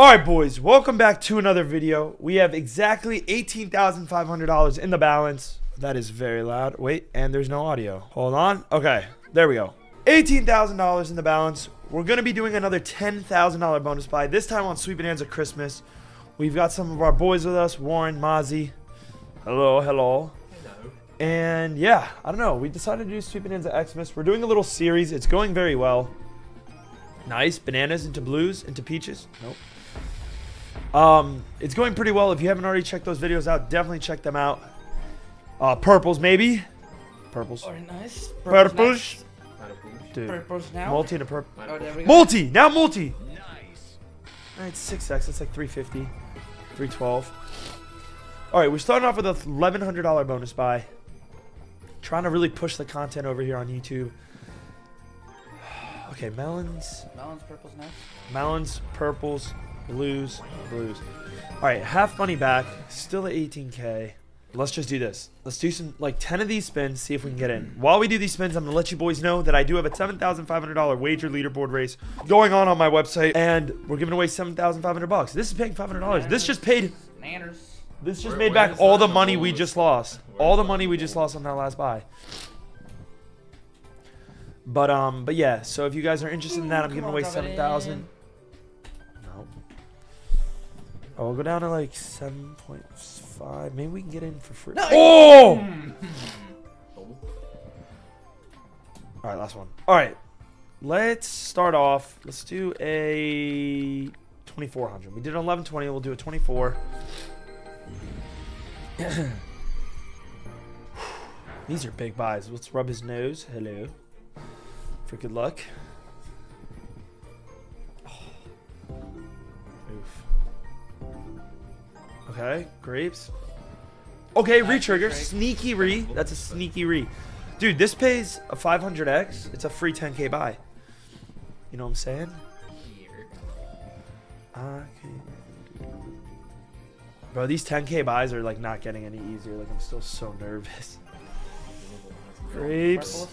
Alright boys, welcome back to another video. We have exactly $18,500 in the balance. That is very loud. Wait, and there's no audio. Hold on. Okay, there we go. $18,000 in the balance. We're going to be doing another $10,000 bonus buy, this time on Sweet Bonanza Christmas. We've got some of our boys with us, Warren, Mozzie. Hello, hello. Hello. And yeah, I don't know. We decided to do Sweet Bonanza Xmas. We're doing a little series. It's going very well. Nice. Bananas into blues into peaches. Nope. It's going pretty well. If you haven't already checked those videos out, definitely check them out. Purples, maybe. Purples. Or nice. Purples. Dude. Purples now. Multi to purple. Oh, there we go. Multi! Now multi! Nice. Alright, 6x. That's like 350. 312. Alright, we're starting off with a $1,100 bonus buy. Trying to really push the content over here on YouTube. Okay, melons. Melons, purples next. Melons, purples. Blues. All right, half money back, still at 18K. Let's just do this. Let's do some, like, 10 of these spins, see if we can get in. While we do these spins, I'm gonna let you boys know that I do have a $7,500 wager leaderboard race going on my website, and we're giving away $7,500. This is paying $500. This just made back all the money we just lost. All the money we just lost on that last buy. But yeah, so if you guys are interested in that, I'm giving away 7,000. Oh, we'll go down to like 7.5. Maybe we can get in for free. No, oh! All right, last one. All right, let's start off. Let's do a 2,400. We did 1120. We'll do a 24. These are big buys. Let's rub his nose. Hello. For good luck. Okay, grapes. Okay, re-trigger. Sneaky re. That's a sneaky re. Dude, this pays a 500x. It's a free 10K buy. You know what I'm saying? Okay. Bro, these 10K buys are, like, not getting any easier. Like, I'm still so nervous. Grapes.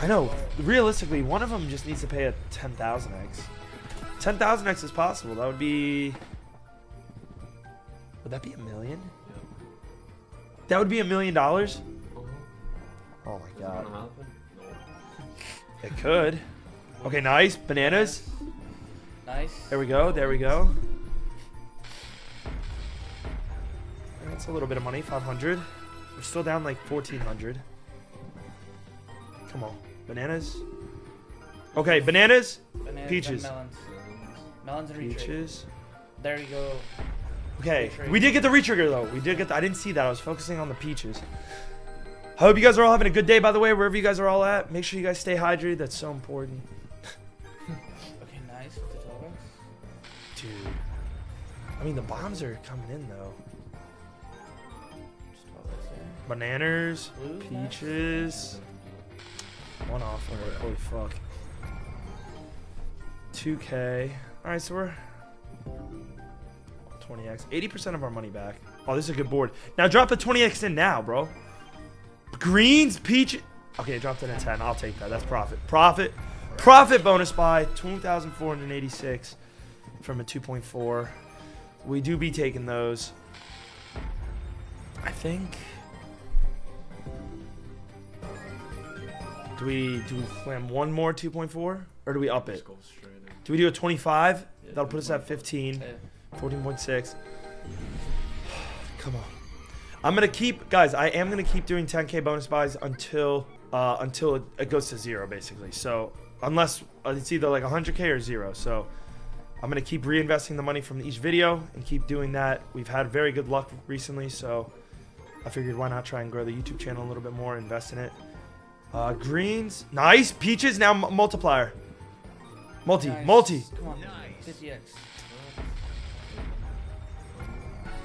I know. Realistically, one of them just needs to pay a 10,000x. 10,000x is possible. That would be... Would that be $1 million? That would be $1 million? Oh my god. It could. Okay, nice. Bananas. Nice. There we go. There we go. That's a little bit of money. 500. We're still down like 1,400. Come on. Bananas. Okay, bananas. Peaches. Melons and peaches. There you go. Okay, we did get the retrigger though. We did get the, I didn't see that. I was focusing on the peaches. I hope you guys are all having a good day, by the way, wherever you guys are all at. Make sure you guys stay hydrated. That's so important. Okay, nice. Dude. I mean, the bombs are coming in though. Bananas, peaches. One off. Holy fuck. 2K. All right, so we're... 20x, 80% of our money back. Oh, this is a good board. Now drop the 20x in now, bro. Greens, peach. Okay, dropped it in 10. I'll take that. That's profit. Profit bonus buy. 2,486 from a 2.4. We do be taking those. I think. Do we slam one more 2.4? Or do we up it? Do we do a 25? That'll put us at 15. 14.6. Come on. I'm gonna keep, guys, I am gonna keep doing 10K bonus buys until it goes to zero, basically. So unless it's either like 100K or zero. So I'm gonna keep reinvesting the money from each video and keep doing that. We've had very good luck recently, so I figured why not try and grow the YouTube channel a little bit more, invest in it. Greens, nice. Peaches, now multiplier. Multi. Come on. Nice. 50x.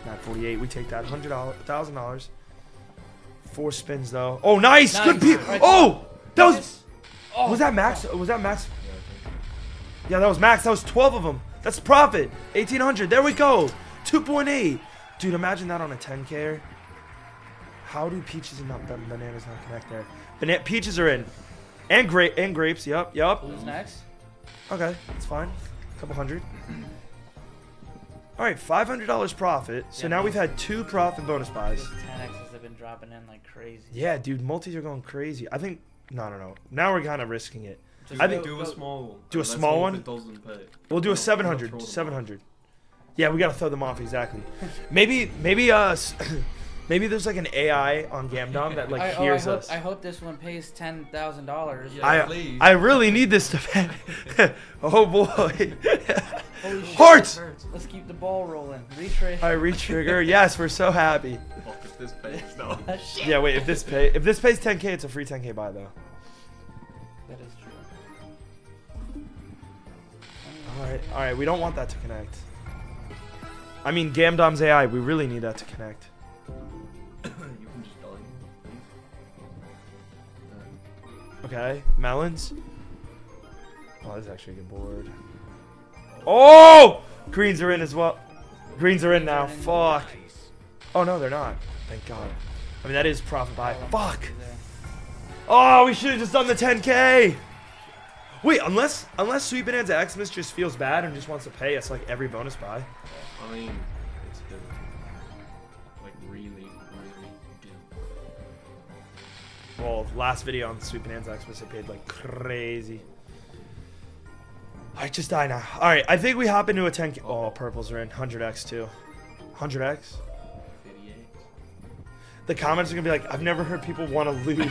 948, we take that. $1,000. Four spins though. Oh, nice. Good people. Right. Oh, that was that max? Was that max? Yeah, that was max. That was 12 of them. That's profit. 1,800. There we go. 2.8. Dude, imagine that on a 10K. How do peaches and bananas not connect there? Peaches are in, and grapes. Yup. Who's next? Okay, it's fine. Couple hundred. All right, $500 profit. So yeah, now we've had 2 profit bonus buys. 10x's have been dropping in like crazy. Yeah, dude, multis are going crazy. I think no. Now we're kind of risking it. Just I think do a small one. Do a small one. We'll do a 700. 700. Yeah, we gotta throw them off exactly. Maybe there's like an AI on Gamdom that like hears us. I hope this one pays $10,000. Yeah, I really need this to pay. Oh boy. Holy shit, hearts! Let's keep the ball rolling. Retrigger. All right, retrigger. Yes, we're so happy. Fuck, if this pays, no. Yeah, wait. If this pays 10k, it's a free 10k buy though. That is true. All right. We don't want that to connect. I mean, Gamdom's AI. We really need that to connect. Okay, melons. Oh, this is actually a good board. Oh! Greens are in as well. Greens are in now. Fuck. Oh, no, they're not. Thank God. I mean, that is profit buy. Fuck. Oh, we should have just done the 10K. Wait, unless Sweet Bonanza Xmas just feels bad and just wants to pay us, like, every bonus buy. I mean, it's good. Like, really. Well, last video on Sweet Bonanza Xmas, it paid like crazy. Alright, just die now. Alright, I think we hop into a 10k. Oh, purples are in. 100x too. 100x? The comments are gonna be like, I've never heard people want to lose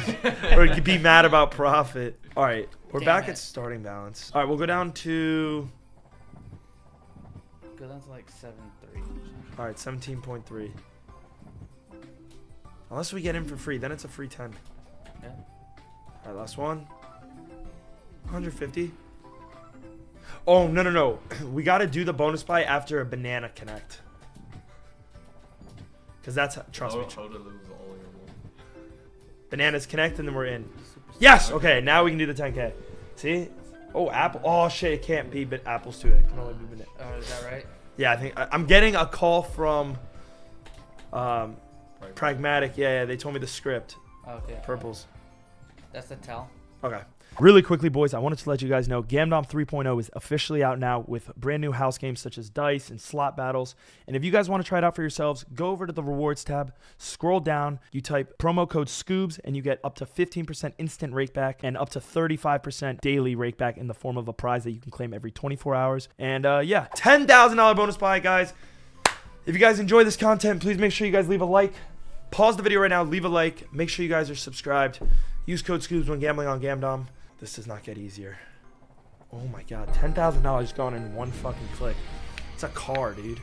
or be mad about profit. Alright, we're back at starting balance. Alright, we'll go down to. Go down to like 7.3. Alright, 17.3. Unless we get in for free, then it's a free 10. Yeah. All right, last one. 150. Oh, no. We got to do the bonus buy after a banana connect. Because that's... Trust me. Bananas connect, and then we're in. Yes! Okay, now we can do the 10K. See? Oh, apple. Oh, shit. It can't be but apples to it. It can only be bananas. Oh, is that right? Yeah, I think... I'm getting a call from... Pragmatic, yeah, they told me the script. Okay. Purples. That's a tell. Okay. Really quickly, boys, I wanted to let you guys know Gamdom 3.0 is officially out now with brand new house games such as dice and slot battles. And if you guys want to try it out for yourselves, go over to the rewards tab, scroll down, you type promo code Scoobs, and you get up to 15% instant rakeback and up to 35% daily rakeback in the form of a prize that you can claim every 24 hours. And yeah, $10,000 bonus buy, guys. If you guys enjoy this content, please make sure you guys leave a like. Pause the video right now, leave a like. Make sure you guys are subscribed. Use code Scoobs when gambling on Gamdom. This does not get easier. Oh my God, $10,000 gone in one fucking click. It's a car, dude.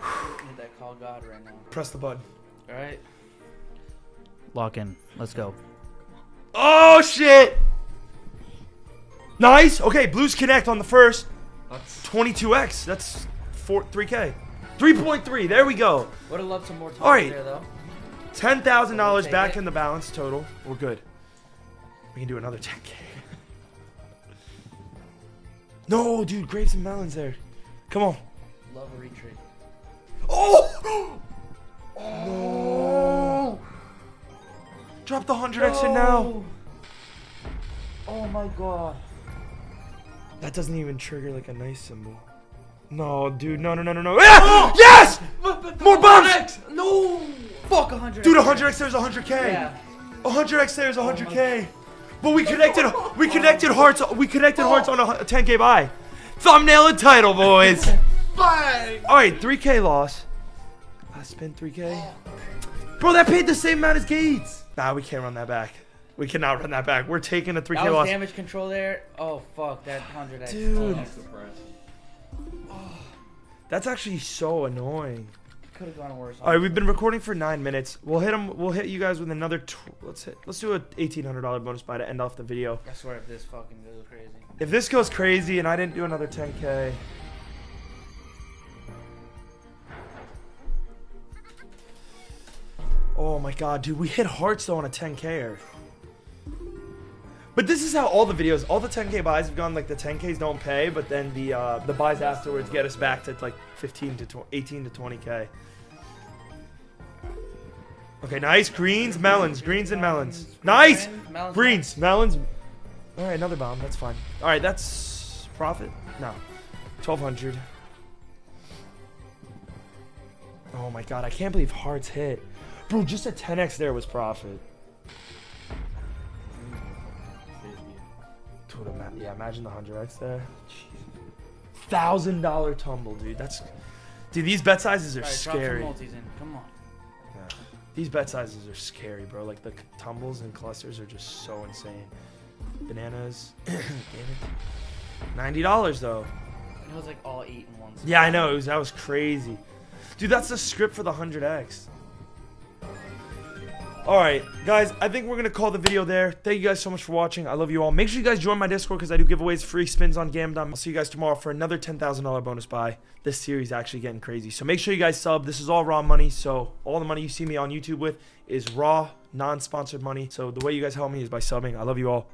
I need that call God right now. Press the button. All right. Lock in. Let's go. Oh shit! Nice. Okay, Blues connect on the first. That's 22x. That's 3K. 3.3. There we go. Would have loved some more time there, though. $10,000 back in the balance total. We're good. We can do another 10K. No, dude. Grapes and melons there. Come on. Love a retreat. Oh! No. Drop the 100x in now. Oh, my God. That doesn't even trigger, like, a nice symbol. No, dude, no. Ah! Yes! More bombs! No! Fuck, 100x. Dude, 100x, there's 100k. Yeah. 100x, there's 100k. But we connected hearts, hearts on a 10k buy. Thumbnail and title, boys. Bye. All right, 3k loss. I spent 3k. Bro, that paid the same amount as Gates. Nah, we can't run that back. We cannot run that back. We're taking a 3k loss. That was damage control there. Oh, fuck, that 100x. Dude. Oh, that's actually so annoying. Could have gone worse. All right, we've been recording for 9 minutes. We'll hit you guys with another. Let's do a $1,800 bonus buy to end off the video. I swear, if this fucking goes crazy. If this goes crazy and I didn't do another 10K. Oh my God, dude, we hit hearts though on a 10K-er. But this is how all the videos, all the 10K buys have gone, like the 10Ks don't pay, but then the buys afterwards get us back to like 15 to 20, 18 to 20K. Okay, nice. Greens, melons, greens and melons. Nice! Greens, melons. All right, another bomb. That's fine. All right, that's profit. No, 1,200. Oh my god, I can't believe hearts hit. Bro, just a 10x there was profit. Dude, yeah, imagine the 100x there. $1,000 tumble, dude. That's... Dude, these bet sizes are scary. Drop some multis in. Come on. Yeah. These bet sizes are scary, bro. Like, the tumbles and clusters are just so insane. Bananas. Damn it. $90, though. It was like all 8 in one spot. Yeah, I know. It was, that was crazy. Dude, that's the script for the 100x. Alright, guys, I think we're going to call the video there. Thank you guys so much for watching. I love you all. Make sure you guys join my Discord because I do giveaways, free spins on Gamdom. I'll see you guys tomorrow for another $10,000 bonus buy. This series is actually getting crazy. So make sure you guys sub. This is all raw money. So all the money you see me on YouTube with is raw, non-sponsored money. So the way you guys help me is by subbing. I love you all.